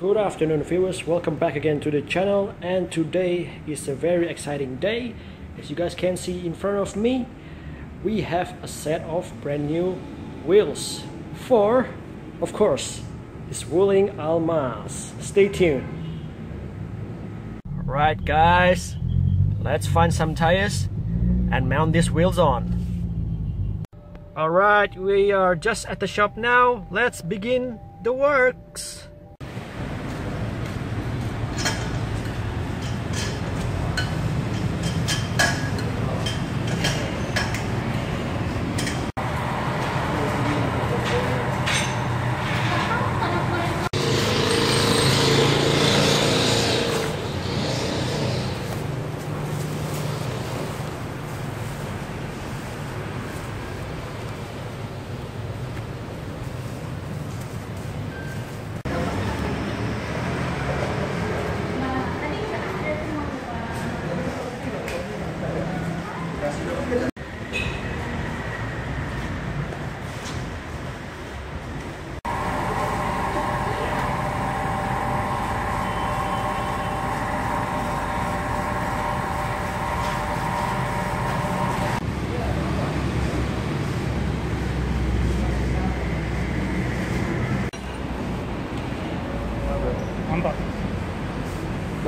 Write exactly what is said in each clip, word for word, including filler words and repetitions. Good afternoon viewers, welcome back again to the channel, and today is a very exciting day. As you guys can see in front of me, we have a set of brand new wheels for, of course, this Wuling Almaz. Stay tuned. Alright guys, let's find some tires and mount these wheels on. Alright, we are just at the shop now. Let's begin the works.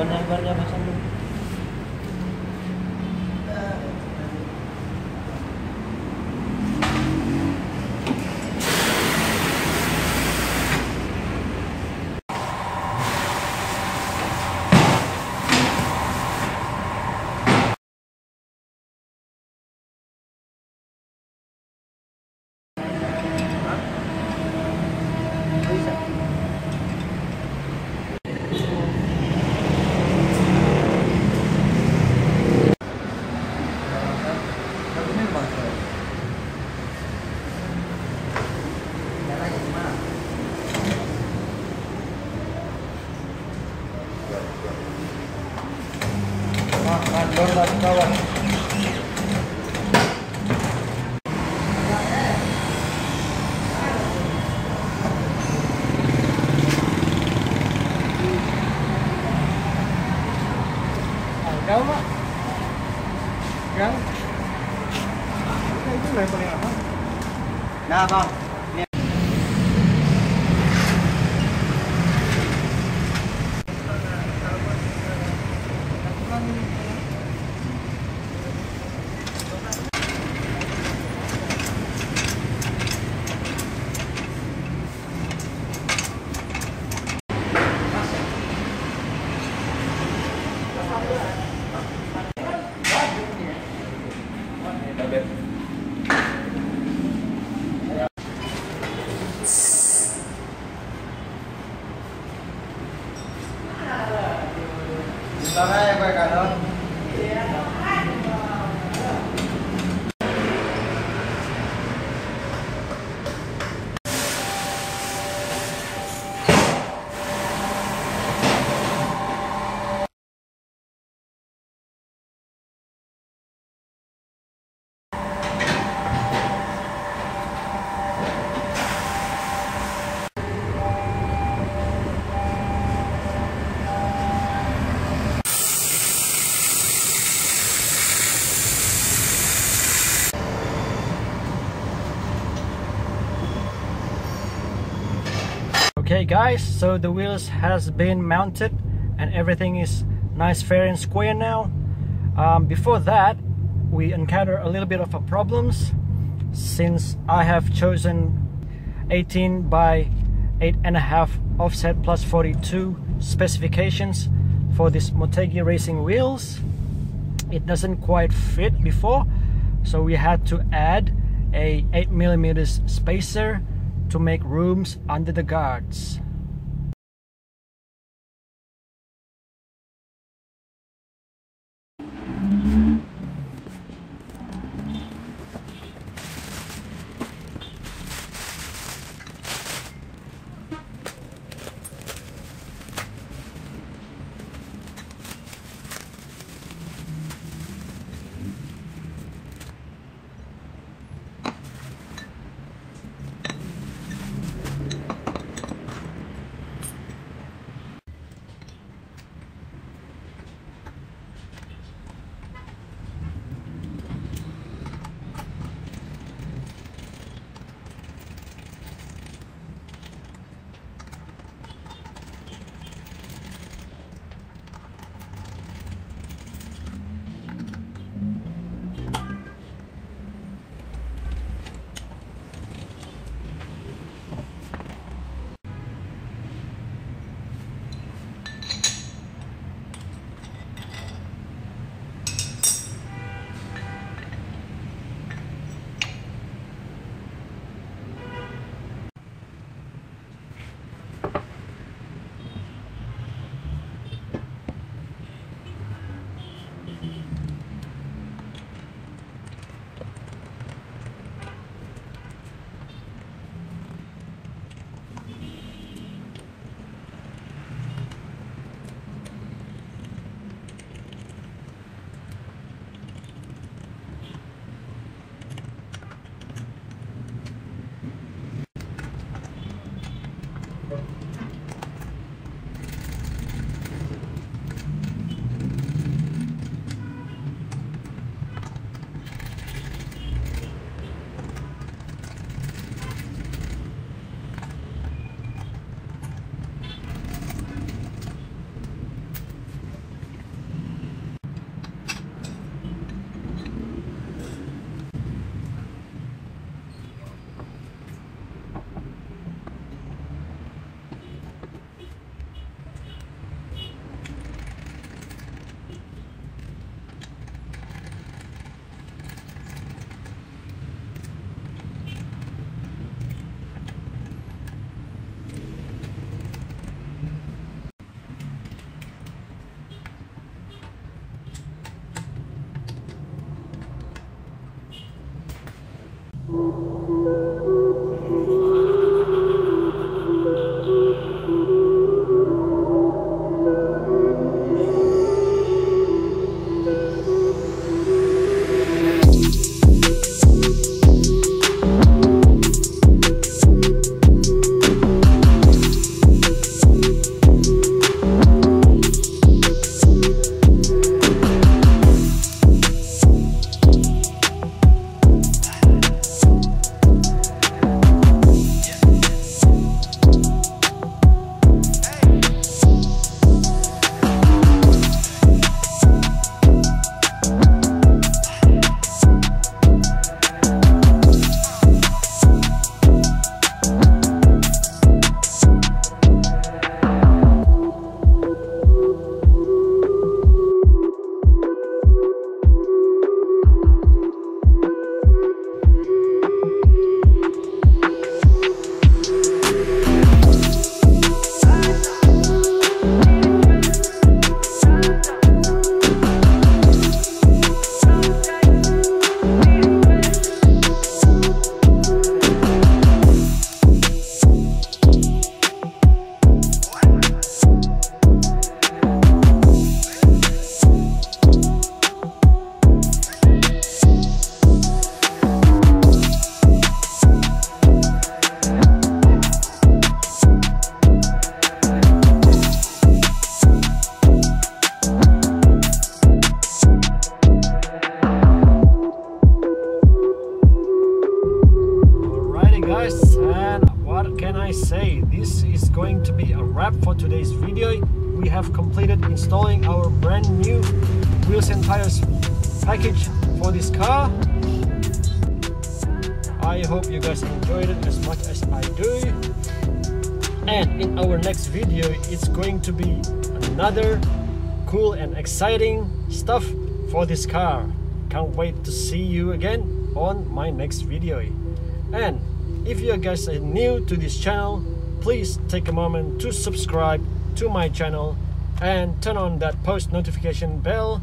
Gambarnya pasang dulu. Nah, bang. Okay guys, so the wheels has been mounted and everything is nice, fair and square now. Um, before that, we encounter a little bit of a problems since I have chosen eighteen by eight and a half offset plus forty-two specifications for this Motegi Racing wheels. It doesn't quite fit before, so we had to add a eight millimeter spacer to make rooms under the guards. Installing our brand new wheels and tires package for this car. I hope you guys enjoyed it as much as I do, and in our next video it's going to be another cool and exciting stuff for this car. Can't wait to see you again on my next video. And if you guys are new to this channel, please take a moment to subscribe to my channel and turn on that post notification bell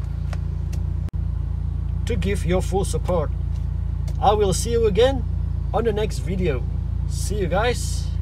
to give your full support. I will see you again on the next video. See you guys.